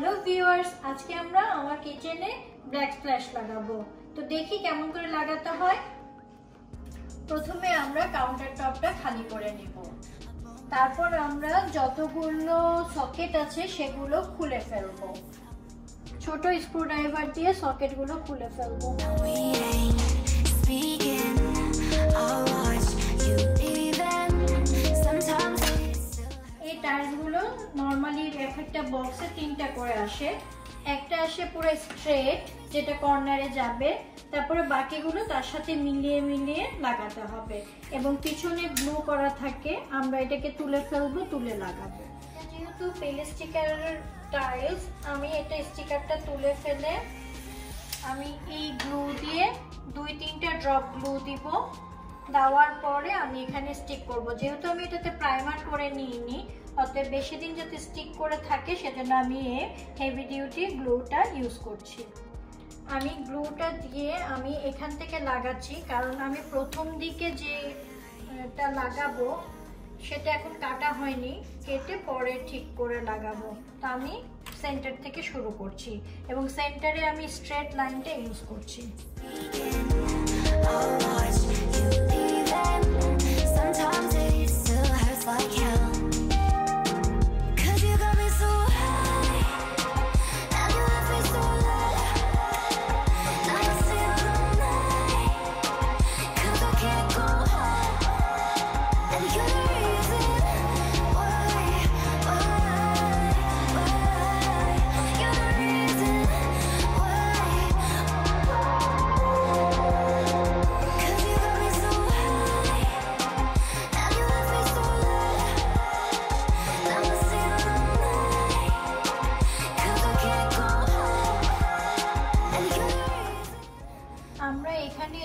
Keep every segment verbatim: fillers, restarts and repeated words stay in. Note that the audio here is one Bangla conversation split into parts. हेलो व्यूअर्स आज के हमरा आमार किचेने ब्लैक स्प्लैश लगाबो तो देखी केमन करे लागाते हय। प्रथमे हमरा काउंटार टपटा खाली करे नेब, तारपर हमरा যতগুলো সকেট আছে সেগুলো খুলে ফেলবো। ছোট স্ক্রু ড্রাইভার দিয়ে সকেটগুলো খুলে ফেলবো। এই টায়ারগুলো নরমালি একটা বক্সে তিনটা করে আসে, একটা আসে পুরো স্ট্রেট যেটা কর্নারে যাবে, তারপরে বাকিগুলো তার সাথে মিলিয়ে মিলিয়ে লাগাতে হবে এবং পিছনে গ্লু করা থাকে, আমরা এটাকে তুলে ফেলবো, তুলে লাগাবো। যেহেতু পেলে স্টিকারের টাইলস, আমি এটা স্টিকারটা তুলে ফেলে আমি এই গ্লু দিয়ে দুই তিনটা ড্রপ গ্লু দিব, দেওয়ার পরে আমি এখানে স্টিক করব। যেহেতু আমি এটাতে প্রাইমার করে নিইনি অতএব বেশি দিন যাতে স্টিক করে থাকে সেজন্য আমি এই হেভি ডিউটি গ্লুটা ইউজ করছি। আমি গ্লুটা দিয়ে আমি এখান থেকে লাগাচ্ছি, কারণ আমি প্রথম দিকে যেটা লাগাবো সেটা এখন কাটা হয়নি, কেটে পরে ঠিক করে লাগাবো। তো আমি সেন্টার থেকে শুরু করছি এবং সেন্টারে আমি স্ট্রেট লাইনটা ইউজ করছি।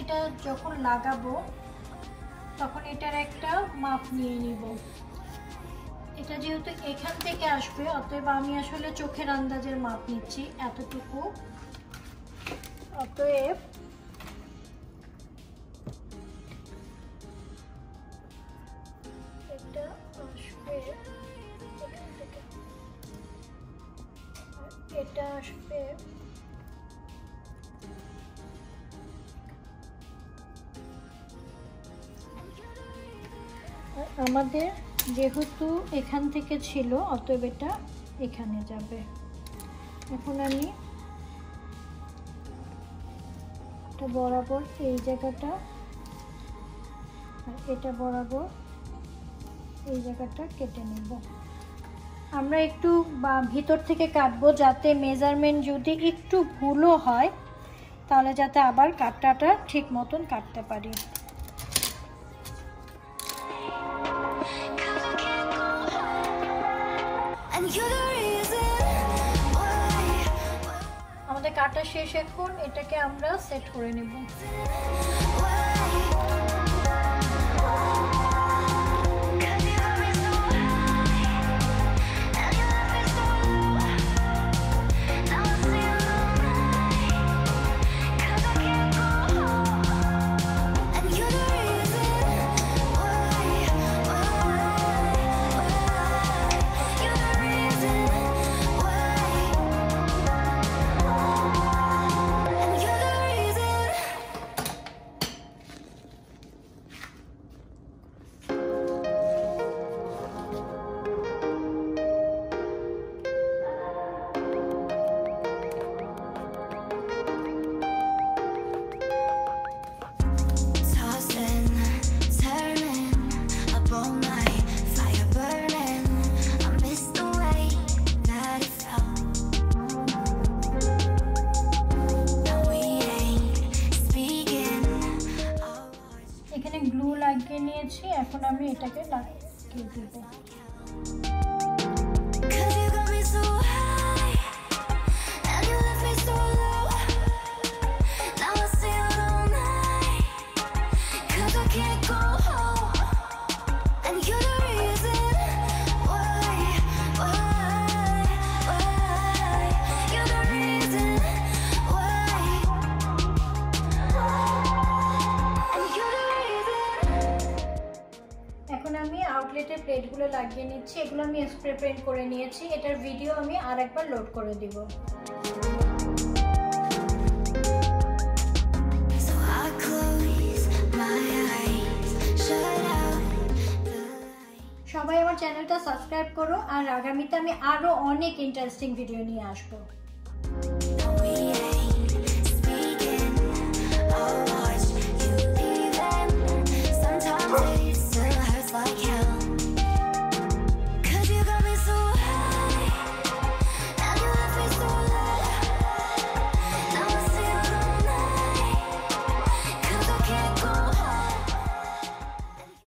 এটা যখন লাগাবো তখন এটার একটা মাপ নিয়ে নিব। এটা যেহেতু এখান থেকে আসবে অতএব আমি আসলে চোখের আন্দাজের মাপ নিচ্ছি এতটুকু, অতএব এটা আসবে এখান থেকে, এটা আসবে আমাদের যেহেতু এখান থেকে ছিল অতএব এটা এখানে যাবে। এখন আমি এটা বরাবর এই জায়গাটা আর এটা বরাবর এই জায়গাটা কেটে নেব। আমরা একটু বা ভিতর থেকে কাটবো যাতে মেজারমেন্ট যদি একটু ভুলও হয় তাহলে যাতে আবার কাটটাটা ঠিক মতন কাটতে পারি। আমাদের কাটা শেষ, এখন এটাকে আমরা সেট করে নেব। লাগিয়ে নিয়েছি, এখন আমি এটাকে লাগিয়ে দিব। যে প্লেটগুলো লাগিয়ে নিচ্ছি এগুলো আমি স্প্রে পেইন্ট করে নিয়েছি। এটার ভিডিও আমি আরেকবার লোড করে দিব। সবাই আমার চ্যানেলটা সাবস্ক্রাইব করো আর আগামীতে আমি আরো অনেক ইন্টারেস্টিং ভিডিও নিয়ে আসবো।